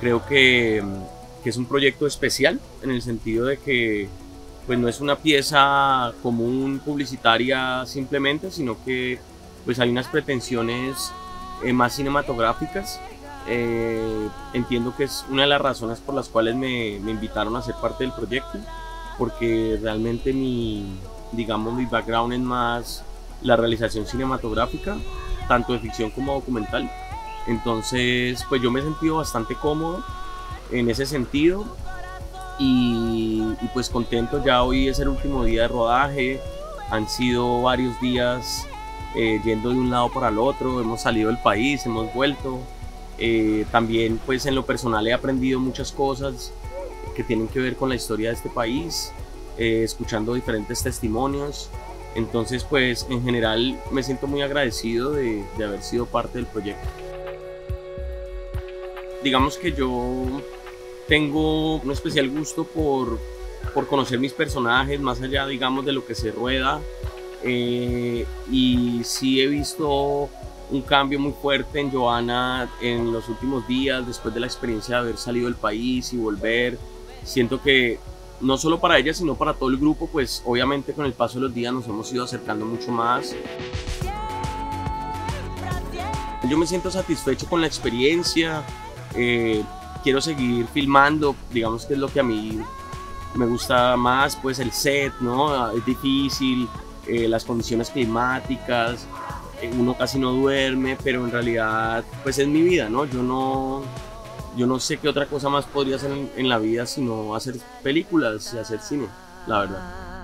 Creo que es un proyecto especial en el sentido de que pues no es una pieza común publicitaria simplemente, sino que pues hay unas pretensiones más cinematográficas. Entiendo que es una de las razones por las cuales me invitaron a ser parte del proyecto, porque realmente mi background es más la realización cinematográfica, tanto de ficción como documental. Entonces pues yo me he sentido bastante cómodo en ese sentido y pues contento. Ya hoy es el último día de rodaje, han sido varios días yendo de un lado para el otro, hemos salido del país, hemos vuelto. También pues en lo personal he aprendido muchas cosas que tienen que ver con la historia de este país, escuchando diferentes testimonios. Entonces pues en general me siento muy agradecido de haber sido parte del proyecto. Digamos que yo tengo un especial gusto por conocer mis personajes, más allá digamos de lo que se rueda, y sí he visto un cambio muy fuerte en Johana en los últimos días, después de la experiencia de haber salido del país y volver. Siento que no solo para ella, sino para todo el grupo, pues obviamente con el paso de los días nos hemos ido acercando mucho más. Yo me siento satisfecho con la experiencia, quiero seguir filmando, digamos que es lo que a mí me gusta más, pues el set, ¿no? Es difícil, las condiciones climáticas, uno casi no duerme, pero en realidad pues es mi vida, ¿no? Yo no sé qué otra cosa más podría hacer en la vida sino hacer películas y hacer cine, la verdad.